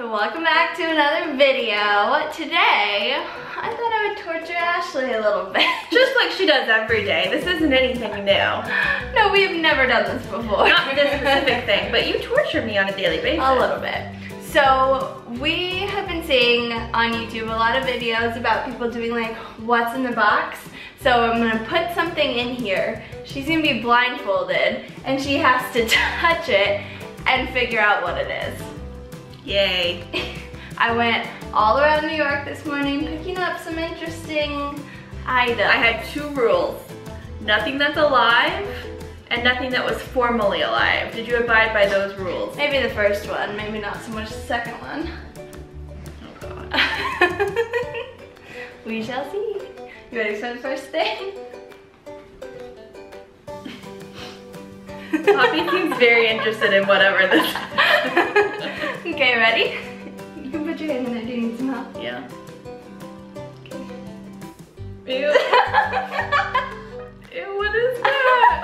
So welcome back to another video. Today, I thought I would torture Ashley a little bit. Just like she does every day. This isn't anything new. No, we have never done this before. Not this specific thing, but you torture me on a daily basis. A little bit. So we have been seeing on YouTube a lot of videos about people doing like, what's in the box? So I'm gonna put something in here. She's gonna be blindfolded and she has to touch it and figure out what it is. Yay. I went all around New York this morning picking up some interesting items. I had two rules. Nothing that's alive and nothing that was formerly alive. Did you abide by those rules? Maybe the first one, maybe not so much the second one. Oh God. We shall see. You ready for the first thing? Poppy seems very interested in whatever this is. Okay, ready? You can put your hand in there, do you need some help? Yeah. Okay. Ew. Ew, what is that?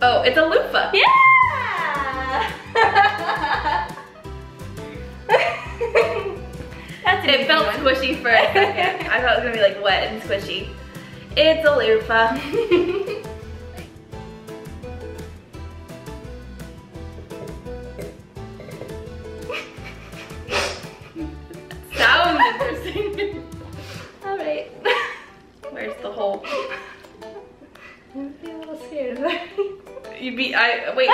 Oh, it's a loofah. Yeah! It felt squishy for a second. I thought it was gonna be like wet and squishy. It's a loofah. Sounds interesting. All right. Where's the hole? I'm a little scared. Wait.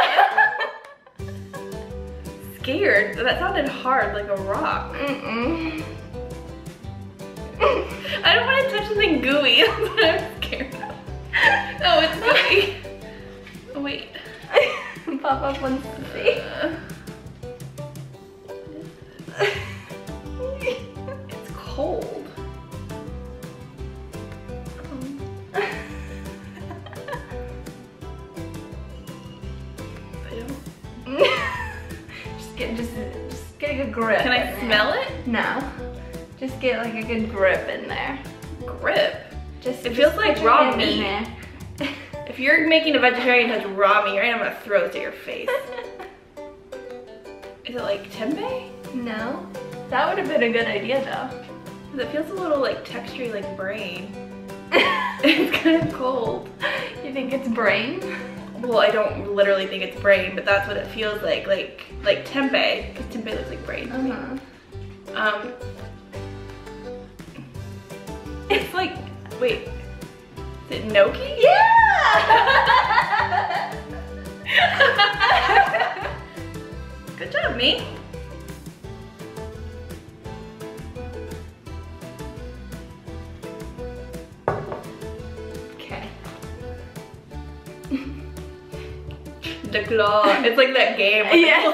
Scared? That sounded hard, like a rock. Mm-mm. I don't want to touch something gooey. That's what I'm scared of. Oh, it's gooey. Wait. Pop up one thing. It's cold. Just get a good grip. Can I smell it? No. Just get like a good grip in there. Grip? It feels like raw meat. If you're making a vegetarian touch raw meat, right now I'm gonna throw it at your face. Is it like tempeh? No. That would have been a good idea though. It feels a little like textury, like brain. It's kind of cold. You think it's brain? Well, I don't literally think it's brain, but that's what it feels like tempeh, because tempeh looks like brain. It's like, wait, is it gnocchi? Yeah! Good job, me. Okay. The claw. It's like that game. Yeah.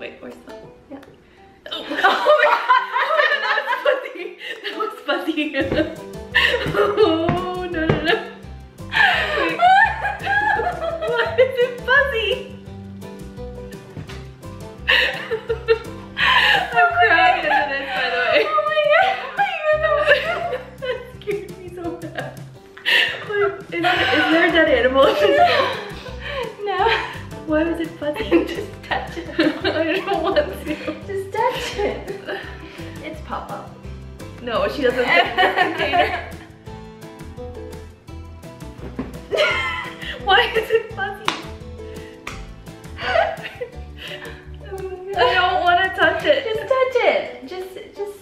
Wait, where's that? Yeah. Oh my God. Oh, no, no, no. Wait. Why is it fuzzy? I'm crying into this, by the way. Oh my God. That scared me so bad. Is there a dead animal? No. Why was it fuzzy? Just touch it. I don't want to. Just touch it. It's pop-up. No, she doesn't fit in the container. Why is it fuzzy? I don't want to touch it. Just touch it. Just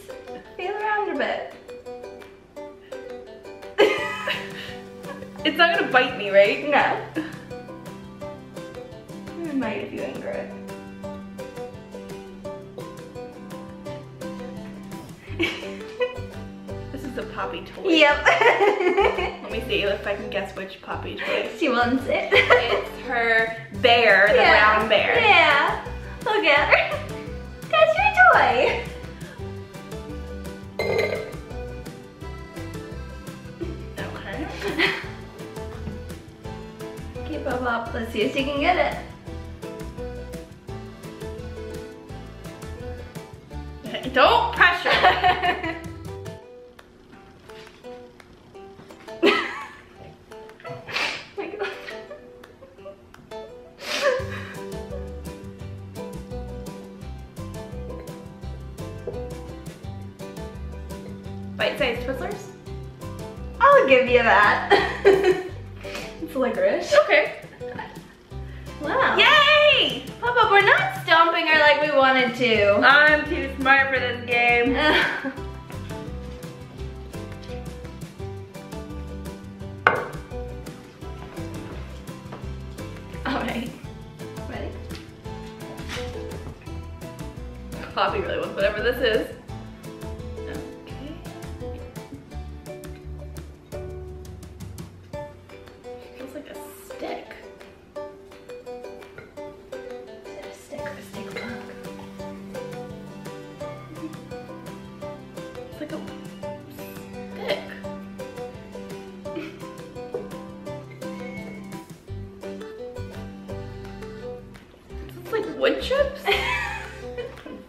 feel around a bit. It's not gonna bite me, right? No. It might if you anger it. The Poppy toy. Yep. Let me see if I can guess which Poppy toy. She wants it. It's her bear, the brown bear. Yeah. Look at her. That's your toy. Okay. Keep up. Let's see if she can get it. Don't pressure. Bite-sized Twizzlers? I'll give you that. It's licorice. Okay. Wow. Yay! Papa, we're not stomping her like we wanted to. I'm too smart for this game. Alright. Ready? Poppy really wants whatever this is. Wood chips?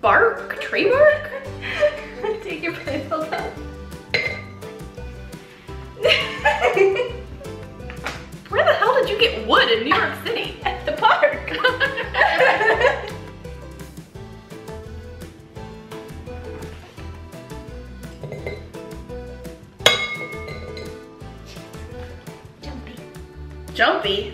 Bark? Tree bark? Take your plate out. Where the hell did you get wood in New York City? At the park. Jumpy. Jumpy?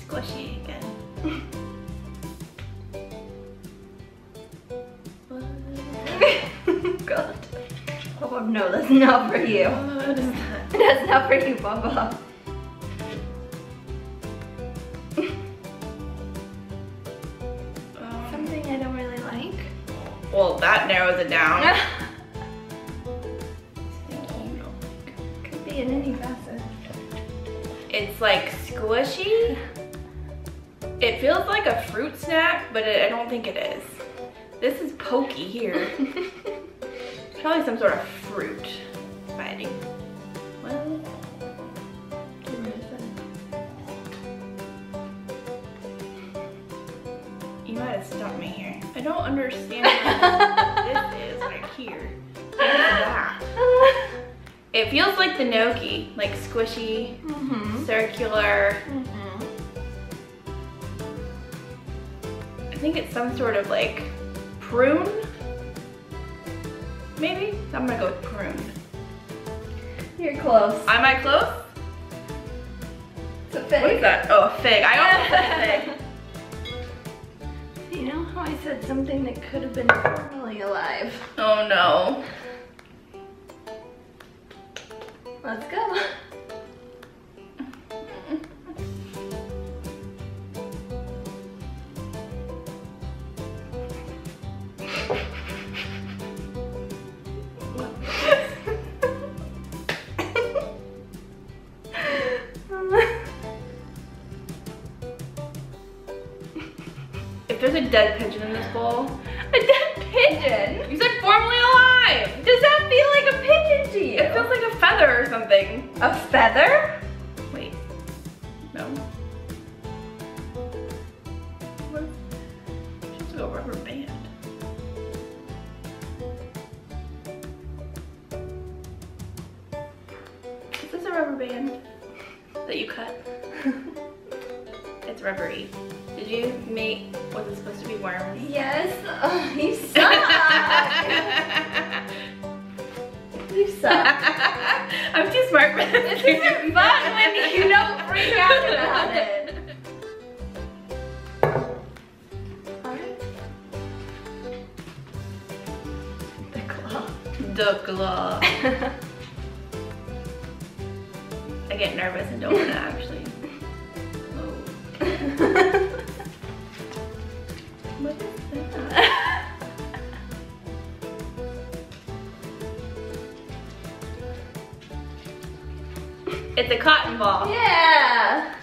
Squishy again. God. Oh no, that's not for you. What is that? That's not for you, Baba. Something I don't really like. Well, that narrows it down. Could be in any facet. It's like squishy. It feels like a fruit snack, but I don't think it is. This is pokey here. Probably some sort of fruit biting. Well, you might have stopped me here. I don't understand what this is right here. What is that? It feels like the gnocchi, like squishy, circular. I think it's some sort of like prune, maybe? I'm gonna go with prune. You're close. Am I close? It's a fig. What is that? Oh, a fig. I almost said a fig. You know how I said something that could have been formerly alive? Oh no. Let's go. If there's a dead pigeon in this bowl, a dead pigeon? You said formerly alive. Does that feel like a pigeon to you? It feels like a feather or something. A feather? Wait, no. What? She's like a rubber band. Is this a rubber band that you cut? It's rubbery. Did you make, was it supposed to be worms? Yes. Oh, you suck. You suck. I'm too smart for this. This isn't fun when you don't freak out about it. Alright. The claw. The claw. I get nervous and don't want to actually. Oh. What is that? It's a cotton ball. Yeah.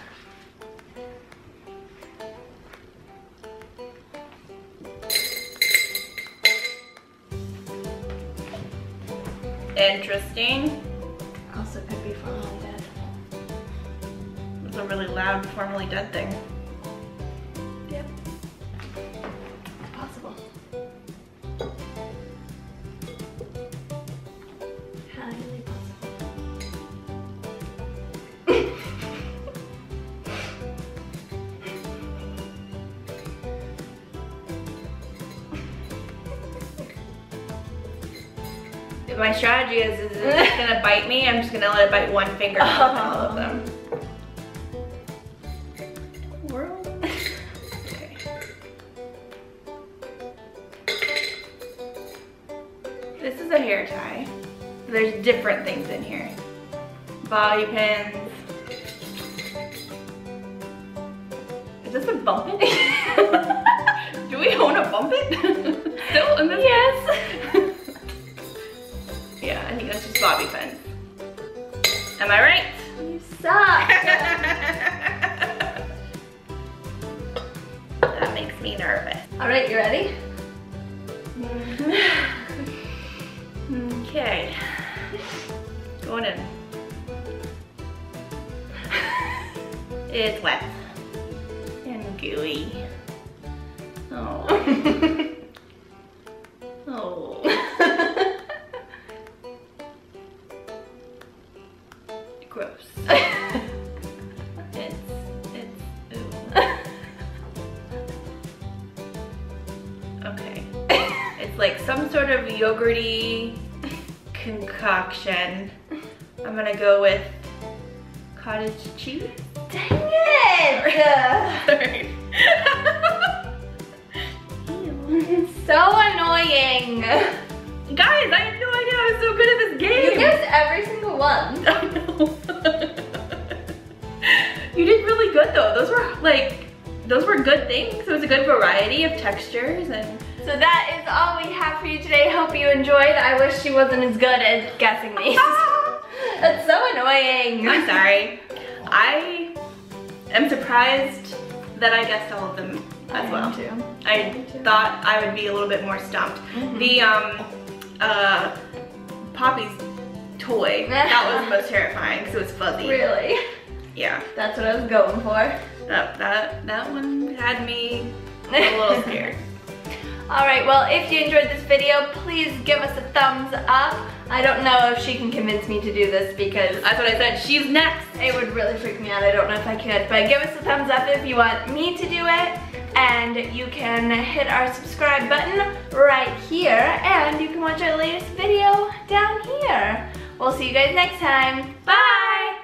Interesting. Also could be formerly dead. It's a really loud formerly dead thing. Yep. Possible. My strategy is it's gonna bite me, I'm just gonna let it bite one finger and all of them. World? Okay. This is a hair tie. There's different things in here. Bobby pins. Is this a bump it? Do we own a bump it? Still in this? Yes. Yeah, I think that's just bobby pins. Am I right? You suck. That makes me nervous. All right, you ready? Okay. Going in. It's wet and gooey. Oh. Oh. Gross. It's, ooh. Okay. It's like some sort of yogurty concoction. I'm gonna go with cottage cheese. Dang it! Sorry. Ew. So annoying. Guys, I had no idea I was so good at this game. You guessed every single one. I know. You did really good though. Those were like, those were good things. It was a good variety of textures. And so that is all we have for you today. Hope you enjoyed. I wish she wasn't as good at guessing these. That's so annoying. I'm sorry. I am surprised that I guessed all of them as well. I thought I would be a little bit more stumped. Mm-hmm. The Poppy's toy, that was the most terrifying because it was fuzzy. Really? Yeah. That's what I was going for. That one had me a little scared. Alright, well, if you enjoyed this video, please give us a thumbs up. I don't know if she can convince me to do this because that's what I said, she's next. It would really freak me out, I don't know if I could, but give us a thumbs up if you want me to do it. And you can hit our subscribe button right here, and you can watch our latest video down here. We'll see you guys next time. Bye!